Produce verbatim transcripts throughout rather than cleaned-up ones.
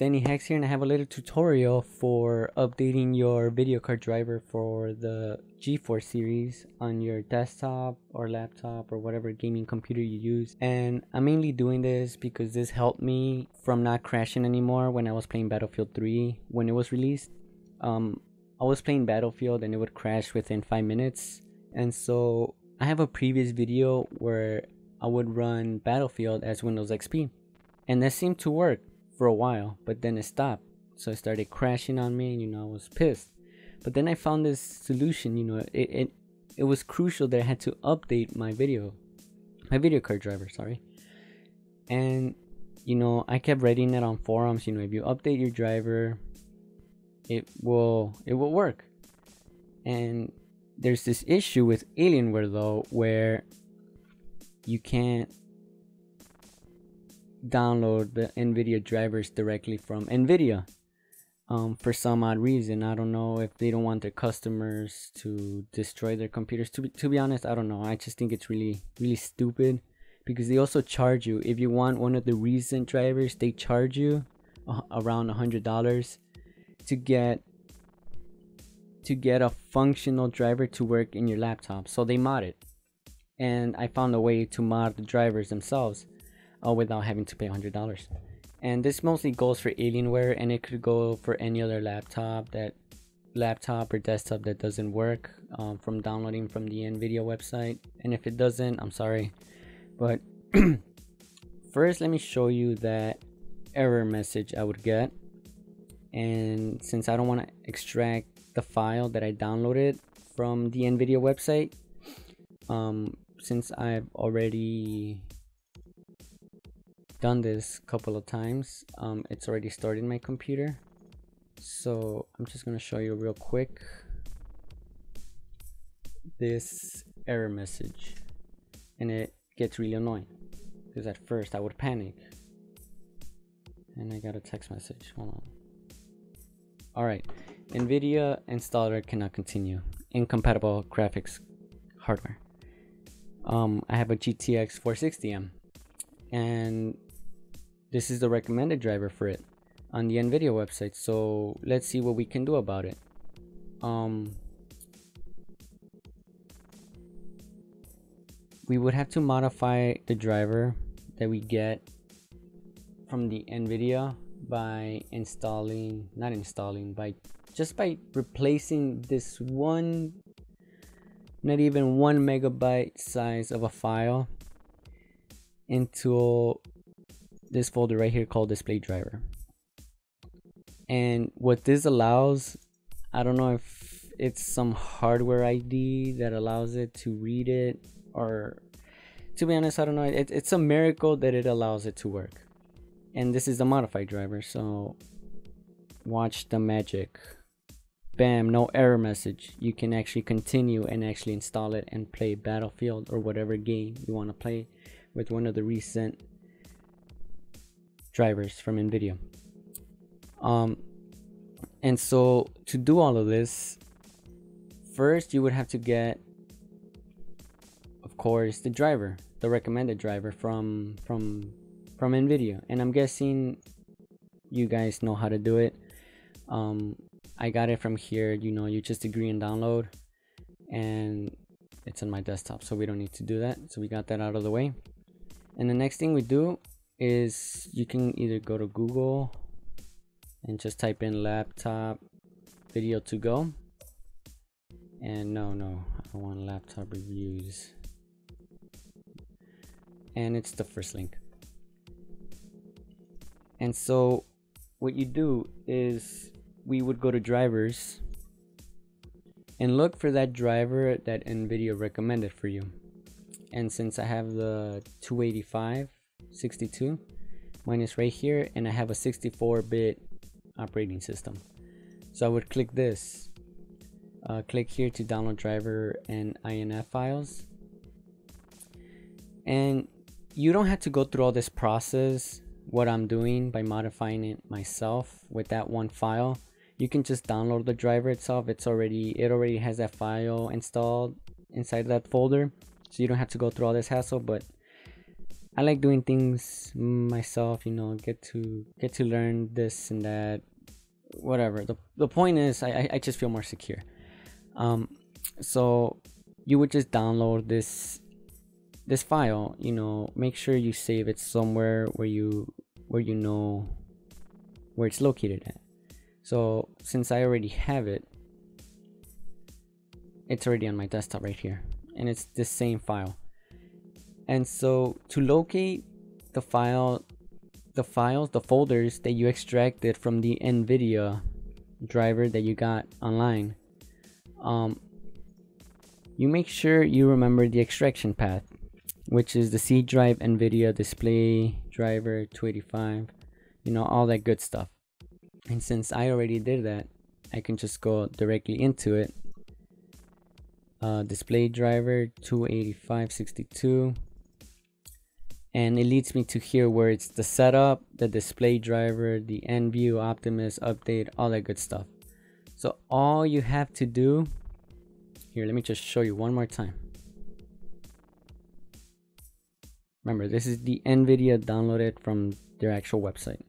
Danny Hex here, and I have a little tutorial for updating your video card driver for the GeForce series on your desktop or laptop or whatever gaming computer you use. And I'm mainly doing this because this helped me from not crashing anymore when I was playing Battlefield three when it was released. Um, I was playing Battlefield and it would crash within five minutes, and so I have a previous video where I would run Battlefield as Windows X P, and that seemed to work for a while, but then it stopped. So it started crashing on me, and you know, I was pissed. But then I found this solution. You know, it it, it was crucial that I had to update my video my video card driver, sorry. And you know, I kept reading it on forums. You know, if you update your driver, it will it will work. And there's this issue with Alienware though, where you can't download the NVIDIA drivers directly from NVIDIA um, for some odd reason. I don't know if they don't want their customers to destroy their computers. To be, to be honest, I don't know. I just think it's really, really stupid, because they also charge you. If you want one of the recent drivers, they charge you uh, around one hundred dollars to get to get a functional driver to work in your laptop. So they mod it. And I found a way to mod the drivers themselves Uh, without having to pay one hundred dollars. And this mostly goes for Alienware, and it could go for any other laptop that laptop or desktop that doesn't work um, from downloading from the NVIDIA website. And if it doesn't, I'm sorry, but first let me show you that error message I would get. And since I don't want to extract the file that I downloaded from the NVIDIA website, um, since I've already done this a couple of times, um, it's already stored in my computer, so I'm just gonna show you real quick this error message. And it gets really annoying because at first I would panic, and I got a text message. Hold on. Alright, NVIDIA installer cannot continue, incompatible graphics hardware. um, I have a G T X four sixty M, and this is the recommended driver for it on the NVIDIA website, so let's see what we can do about it. Um, we would have to modify the driver that we get from the NVIDIA by installing, not installing, by just by replacing this one, not even one megabyte size of a file into this folder right here called display driver. And what this allows, I don't know if it's some hardware I D that allows it to read it, or to be honest, I don't know. It, it's a miracle that it allows it to work. And this is the modified driver, so watch the magic. Bam, no error message. You can actually continue and actually install it and play Battlefield or whatever game you want to play with one of the recent drivers from NVIDIA. Um, and so to do all of this, first you would have to get, of course, the driver, the recommended driver from from from NVIDIA. And I'm guessing you guys know how to do it. Um, I got it from here. You know, you just agree and download, and it's on my desktop, so we don't need to do that. So we got that out of the way. And the next thing we do is you can either go to Google and just type in laptop video to go. And no, no, I want laptop reviews. And it's the first link. And so what you do is we would go to drivers and look for that driver that NVIDIA recommended for you. And since I have the two eighty-five sixty-two, mine is right here, and I have a sixty-four bit operating system. So I would click this, uh, click here to download driver and I N F files. And you don't have to go through all this process, what I'm doing by modifying it myself with that one file. You can just download the driver itself. It's already, it already has that file installed inside that folder. So you don't have to go through all this hassle, but I like doing things myself, you know, get to get to learn this and that, whatever. The, the point is, I, I just feel more secure. Um, so you would just download this this file, you know, make sure you save it somewhere where you where you know where it's located at. So since I already have it, it's already on my desktop right here, and it's the same file. And so to locate the file, the files, the folders that you extracted from the NVIDIA driver that you got online, um, you make sure you remember the extraction path, which is the C drive, NVIDIA display driver two eighty-five, you know, all that good stuff. And since I already did that, I can just go directly into it. Uh, display driver two eighty-five sixty-two, and it leads me to here where it's the setup, the display driver, the end view, Optimus, update, all that good stuff. So all you have to do here, let me just show you one more time. Remember, this is the NVIDIA downloaded from their actual website.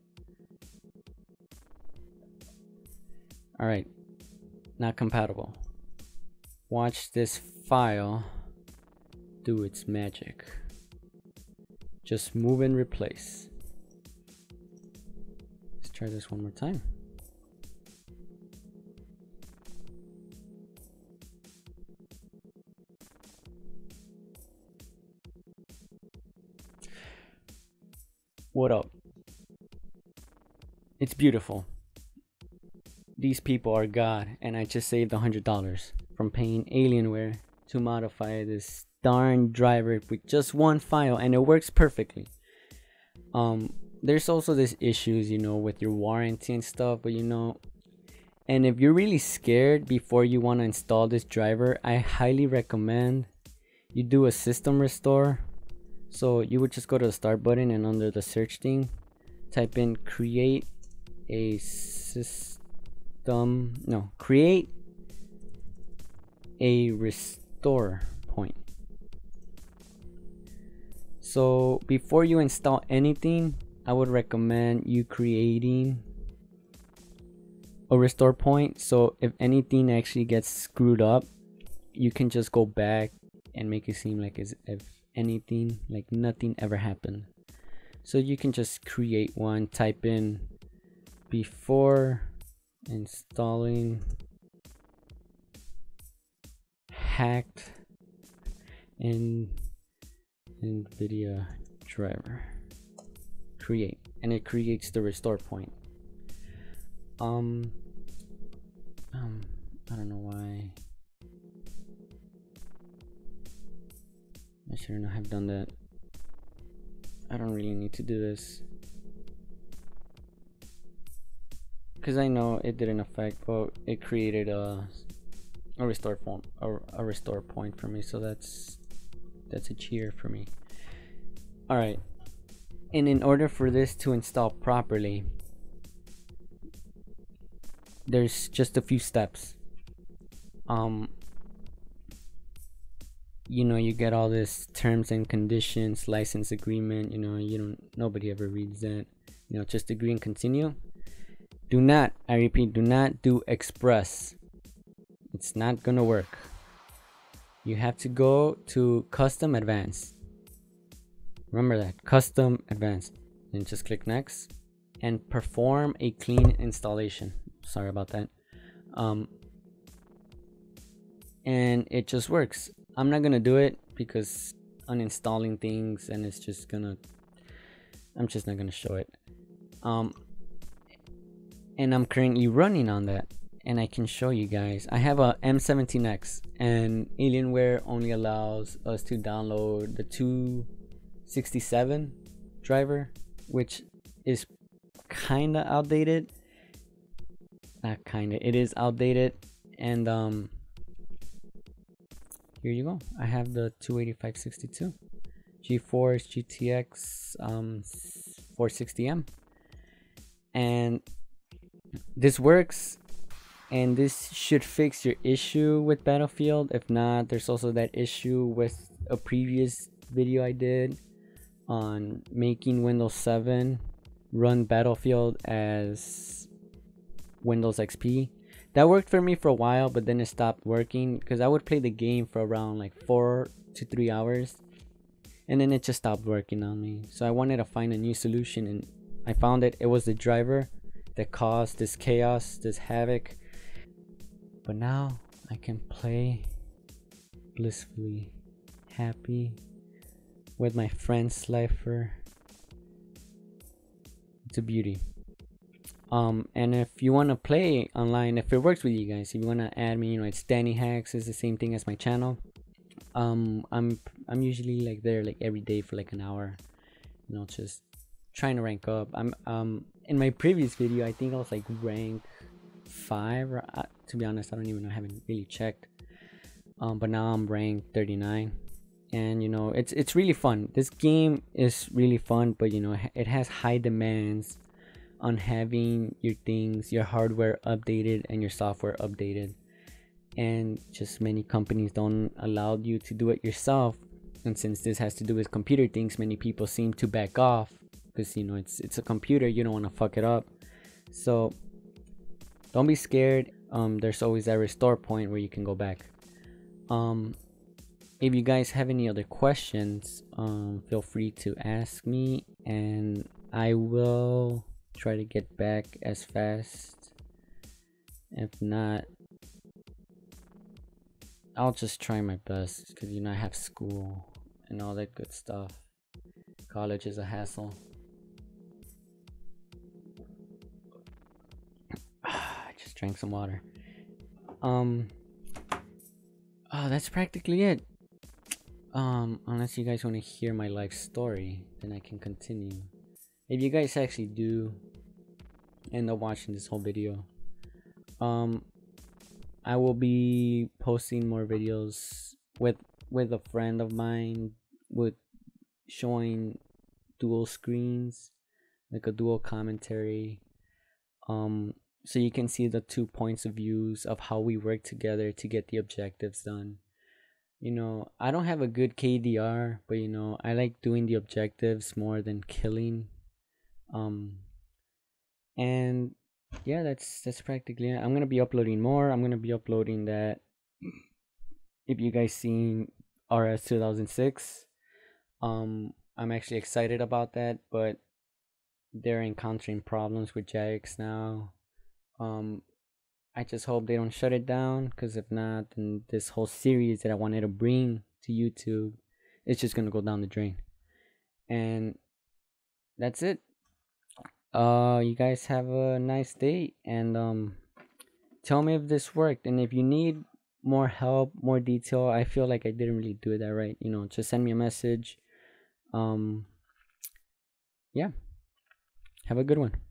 All right, not compatible. Watch this file do its magic. Just move and replace. Let's try this one more time. What up? It's beautiful. These people are God, and I just saved one hundred dollars. From paying Alienware to modify this darn driver with just one file, and it works perfectly. Um, there's also this issues, you know, with your warranty and stuff, but you know, and if you're really scared before you want to install this driver, I highly recommend you do a system restore. So you would just go to the start button, and under the search thing, type in create a system, no, create a restore point. So before you install anything, I would recommend you creating a restore point, so if anything actually gets screwed up, you can just go back and make it seem like as if anything, like nothing ever happened. So you can just create one, type in before installing hacked in NVIDIA driver, create, and it creates the restore point. Um, um, I don't know why I should not have done that. I don't really need to do this because I know it didn't affect, but it created a A restore point, or a restore point for me, so that's that's a cheer for me. All right, and in order for this to install properly, there's just a few steps. Um, you know, you get all this terms and conditions, license agreement. You know, you don't. Nobody ever reads that. You know, just agree and continue. Do not, I repeat, do not do Express. It's not gonna work. You have to go to custom advanced. Remember that, custom advanced, and just click next and perform a clean installation. Sorry about that. Um, and it just works. I'm not gonna do it because uninstalling things, and it's just gonna, I'm just not gonna show it. Um, and I'm currently running on that. And I can show you guys, I have a M seventeen X, and Alienware only allows us to download the two sixty-seven driver, which is kinda outdated. Not kinda, it is outdated. And um, here you go, I have the two eighty-five sixty-two GeForce G T X um, four sixty M, and this works. And this should fix your issue with Battlefield. If not, there's also that issue with a previous video I did on making Windows seven run Battlefield as Windows X P. That worked for me for a while, but then it stopped working because I would play the game for around like four to three hours and then it just stopped working on me. So I wanted to find a new solution, and I found it. It was the driver that caused this chaos, this havoc. But now I can play blissfully happy with my friend Slifer. It's a beauty. Um, and if you want to play online, if it works with you guys, if you want to add me, you know, it's Danny Hex. It's the same thing as my channel. Um, I'm I'm usually like there like every day for like an hour, you know, just trying to rank up. I'm um in my previous video, I think I was like rank five. Or, uh, to be honest, I don't even know. I haven't really checked. Um, but now I'm ranked thirty-nine, and you know, it's it's really fun. This game is really fun, but you know, it has high demands on having your things, your hardware updated and your software updated, and just many companies don't allow you to do it yourself. And since this has to do with computer things, many people seem to back off because you know it's it's a computer, you don't want to fuck it up. So don't be scared. Um, there's always that restore point where you can go back. Um, if you guys have any other questions, um, feel free to ask me, and I will try to get back as fast. If not, I'll just try my best because you know I have school and all that good stuff. College is a hassle. I just drank some water. Um oh, that's practically it. Um unless you guys want to hear my life story, then I can continue. If you guys actually do end up watching this whole video, um, I will be posting more videos with with a friend of mine, with showing dual screens, like a dual commentary, um, so you can see the two points of views of how we work together to get the objectives done. You know, I don't have a good K D R, but you know, I like doing the objectives more than killing. Um and yeah, that's that's practically it. I'm gonna be uploading more. I'm gonna be uploading that. If you guys seen R S two thousand six, um I'm actually excited about that, but they're encountering problems with Jax now. Um I just hope they don't shut it down, because if not, then this whole series that I wanted to bring to YouTube, it's just gonna go down the drain. And that's it. Uh you guys have a nice day, and um tell me if this worked, and if you need more help, more detail. I feel like I didn't really do that right, you know, just send me a message. Um yeah, have a good one.